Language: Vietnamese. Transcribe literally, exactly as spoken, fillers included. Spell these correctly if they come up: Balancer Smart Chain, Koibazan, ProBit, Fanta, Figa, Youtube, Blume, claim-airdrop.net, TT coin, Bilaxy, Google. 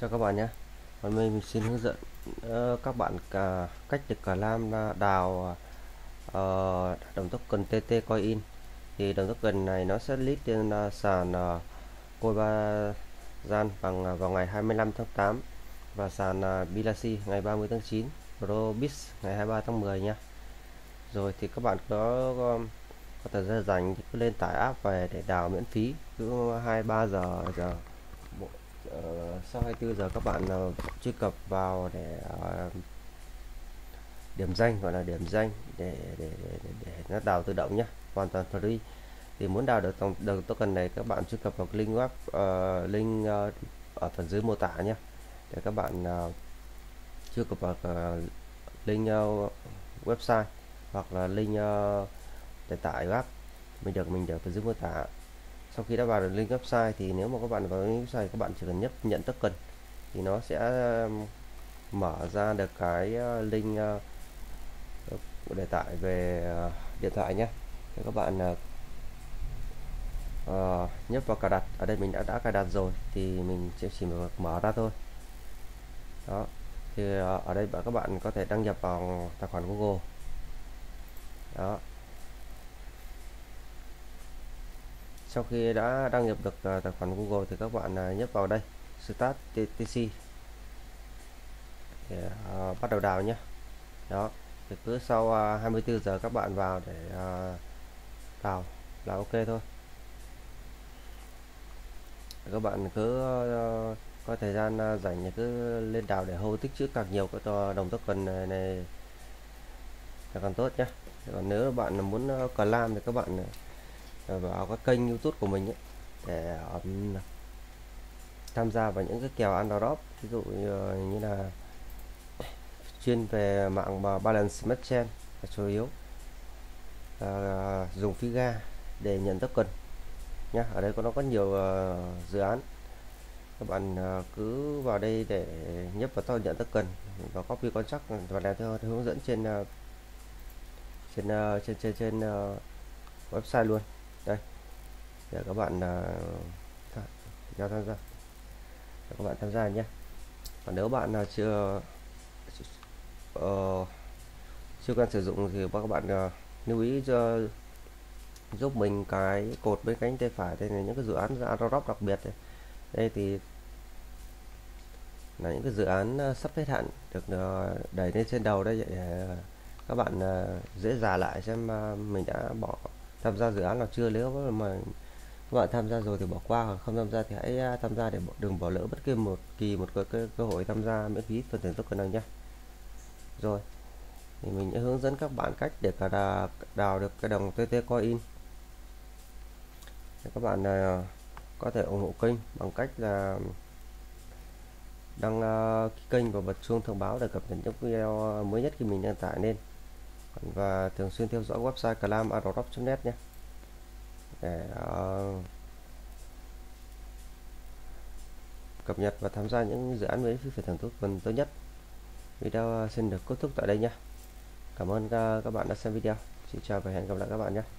cho các bạn nhé. Còn mình, mình xin hướng dẫn uh, các bạn cả cách để claim đào uh, đồng token tê tê coin. Thì đồng token này nó sẽ list trên uh, sàn uh, Koibazan bằng uh, vào ngày hai mươi lăm tháng tám và sàn uh, Bilaxy ngày ba mươi tháng chín, ProBit ngày hai mươi ba tháng mười nha. Rồi thì các bạn có um, có thời gian dành thì cứ lên tải app về để đào miễn phí, cứ hai ba giờ giờ Uh, sau hai mươi tư giờ các bạn uh, truy cập vào để uh, điểm danh, gọi là điểm danh để để, để, để nó đào tự động nhé, hoàn toàn free. Thì muốn đào được tổng đồng token này các bạn truy cập vào link web uh, link uh, ở phần dưới mô tả nhé, để các bạn uh, truy cập vào uh, link uh, website hoặc là link uh, để tải app mình được mình để phần dưới mô tả. Sau khi đã vào được link website thì nếu mà các bạn vào link website các bạn chỉ cần nhấp nhận token thì nó sẽ mở ra được cái link để tải về điện thoại nhé. Thì các bạn uh, nhấp vào cài đặt, ở đây mình đã đã cài đặt rồi thì mình sẽ chỉ mở ra thôi. Đó, thì uh, ở đây các bạn có thể đăng nhập vào tài khoản Google. Đó, sau khi đã đăng nhập được uh, tài khoản Google thì các bạn uh, nhấp vào đây Start tê tê xê để uh, bắt đầu đào nhé. Đó, thì cứ sau uh, hai mươi tư giờ các bạn vào để uh, đào là ok thôi. Các bạn cứ uh, có thời gian uh, rảnh thì cứ lên đào để hô tích trữ càng nhiều cái đồng token này, này càng tốt nhé. Còn nếu bạn muốn uh, claim thì các bạn uh, vào các kênh YouTube của mình ấy, để um, tham gia vào những cái kèo airdrop, ví dụ như, như là chuyên về mạng mà Balancer Smart Chain là chủ yếu, uh, dùng Figa để nhận token nhá. Ở đây có nó có nhiều uh, dự án, các bạn uh, cứ vào đây để nhấp vào to nhận token và copy contract và làm theo hướng dẫn trên uh, trên, uh, trên trên trên uh, website luôn. Đây để các bạn uh, cho tham gia để các bạn tham gia nhé. Còn nếu bạn nào uh, chưa uh, chưa quen sử dụng thì các bạn uh, lưu ý cho giúp mình cái cột bên cánh tay phải đây là những cái dự án airdrop đặc biệt đây, đây thì là những cái dự án uh, sắp hết hạn được uh, đẩy lên trên đầu đây để uh, các bạn uh, dễ dà lại xem uh, mình đã bỏ tham gia dự án nào chưa. Nếu mà các bạn tham gia rồi thì bỏ qua, hoặc không tham gia thì hãy tham gia để đừng bỏ lỡ bất kỳ một kỳ một cơ, cơ, cơ hội tham gia miễn phí phần thưởng token này nhé. Rồi thì mình đã hướng dẫn các bạn cách để cả đào, đào được cái đồng tê tê coin. Các bạn uh, có thể ủng hộ kênh bằng cách là đăng uh, kênh và bật chuông thông báo để cập nhật những video mới nhất khi mình đăng tải lên, và thường xuyên theo dõi website claim airdrop chấm net nhé, để uh, cập nhật và tham gia những dự án mới phi phần thưởng tốt nhất. Video xin được kết thúc tại đây nhé. Cảm ơn uh, các bạn đã xem video. Xin chào và hẹn gặp lại các bạn nhé.